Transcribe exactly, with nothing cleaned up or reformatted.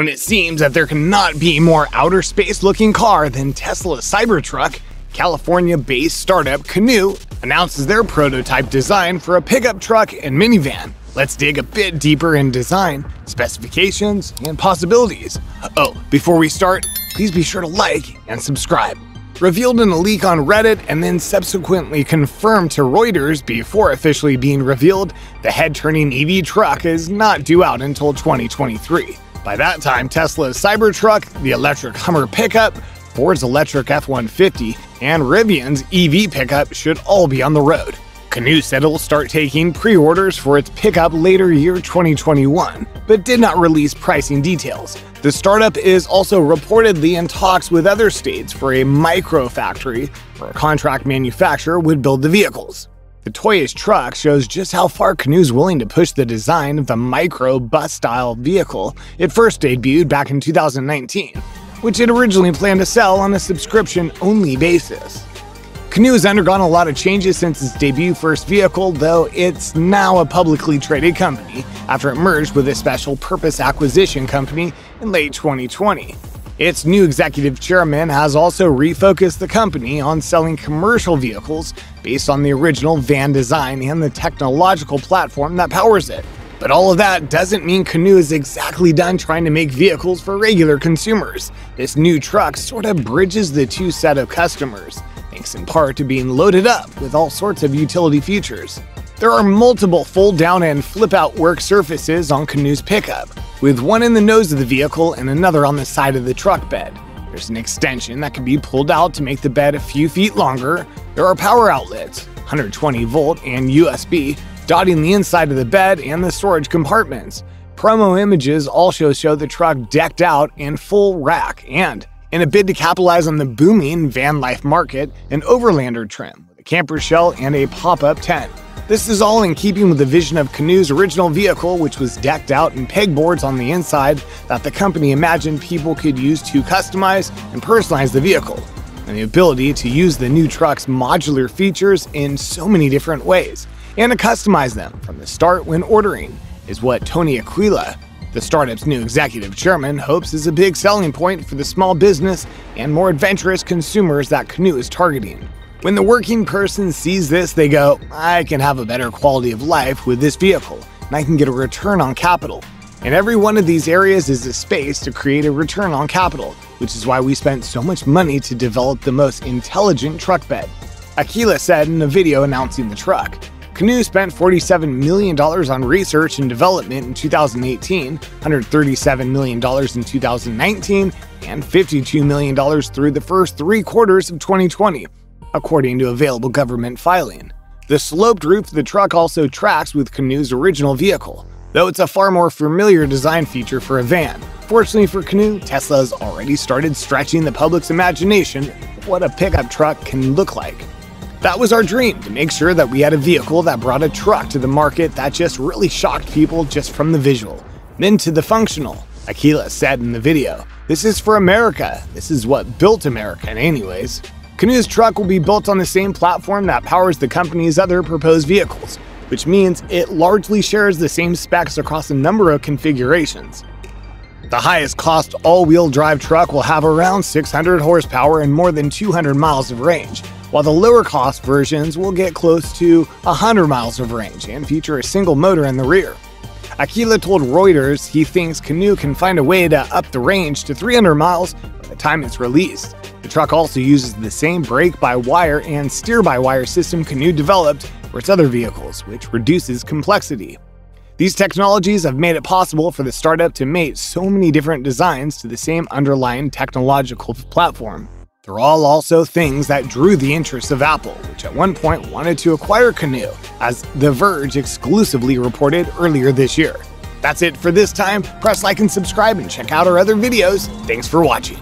when it seems that there cannot be more outer space-looking car than Tesla's Cybertruck, California-based startup Canoo announces their prototype design for a pickup truck and minivan. Let's dig a bit deeper in design, specifications, and possibilities. Oh, before we start, please be sure to like and subscribe. Revealed in a leak on Reddit and then subsequently confirmed to Reuters before officially being revealed, the head-turning E V truck is not due out until twenty twenty-three. By that time, Tesla's Cybertruck, the electric Hummer pickup, Ford's electric F one fifty, and Rivian's E V pickup should all be on the road. Canoo said it'll start taking pre-orders for its pickup later year twenty twenty-one, but did not release pricing details. The startup is also reportedly in talks with other states for a micro-factory where a contract manufacturer would build the vehicles. The toyish truck shows just how far Canoo's willing to push the design of the micro-bus-style vehicle it first debuted back in two thousand nineteen, which it originally planned to sell on a subscription-only basis. Canoo has undergone a lot of changes since its debut first vehicle, though it's now a publicly traded company after it merged with a special purpose acquisition company in late twenty twenty. Its new executive chairman has also refocused the company on selling commercial vehicles based on the original van design and the technological platform that powers it. But all of that doesn't mean Canoo is exactly done trying to make vehicles for regular consumers. This new truck sort of bridges the two set of customers, thanks in part to being loaded up with all sorts of utility features. There are multiple fold-down and flip-out work surfaces on Canoo's pickup, with one in the nose of the vehicle and another on the side of the truck bed. There's an extension that can be pulled out to make the bed a few feet longer. There are power outlets, one hundred twenty volt and U S B, dotting the inside of the bed and the storage compartments. Promo images also show the truck decked out in full rack and, in a bid to capitalize on the booming van life market, an overlander trim with a camper shell and a pop-up tent. This is all in keeping with the vision of Canoo's original vehicle, which was decked out in pegboards on the inside that the company imagined people could use to customize and personalize the vehicle, and the ability to use the new truck's modular features in so many different ways, and to customize them from the start when ordering, is what Tony Aquila, the startup's new executive chairman, hopes is a big selling point for the small business and more adventurous consumers that Canoo is targeting. When the working person sees this, they go, I can have a better quality of life with this vehicle, and I can get a return on capital. And every one of these areas is a space to create a return on capital, which is why we spent so much money to develop the most intelligent truck bed. Aquila said in a video announcing the truck. Canoo spent forty-seven million dollars on research and development in two thousand eighteen, one hundred thirty-seven million dollars in two thousand nineteen, and fifty-two million dollars through the first three quarters of twenty twenty, according to available government filing. The sloped roof of the truck also tracks with Canoo's original vehicle, though it's a far more familiar design feature for a van. Fortunately for Canoo, Tesla has already started stretching the public's imagination of what a pickup truck can look like. That was our dream, to make sure that we had a vehicle that brought a truck to the market that just really shocked people just from the visual. Then to the functional, Aquila said in the video. This is for America. This is what built America anyways. Canoo's truck will be built on the same platform that powers the company's other proposed vehicles, which means it largely shares the same specs across a number of configurations. The highest cost all-wheel drive truck will have around six hundred horsepower and more than two hundred miles of range, while the lower-cost versions will get close to one hundred miles of range and feature a single motor in the rear. Aquila told Reuters he thinks Canoo can find a way to up the range to three hundred miles by the time it's released. The truck also uses the same brake-by-wire and steer-by-wire system Canoo developed for its other vehicles, which reduces complexity. These technologies have made it possible for the startup to mate so many different designs to the same underlying technological platform. They're all also things that drew the interest of Apple, which at one point wanted to acquire Canoo, as The Verge exclusively reported earlier this year. That's it for this time. Press like and subscribe and check out our other videos. Thanks for watching.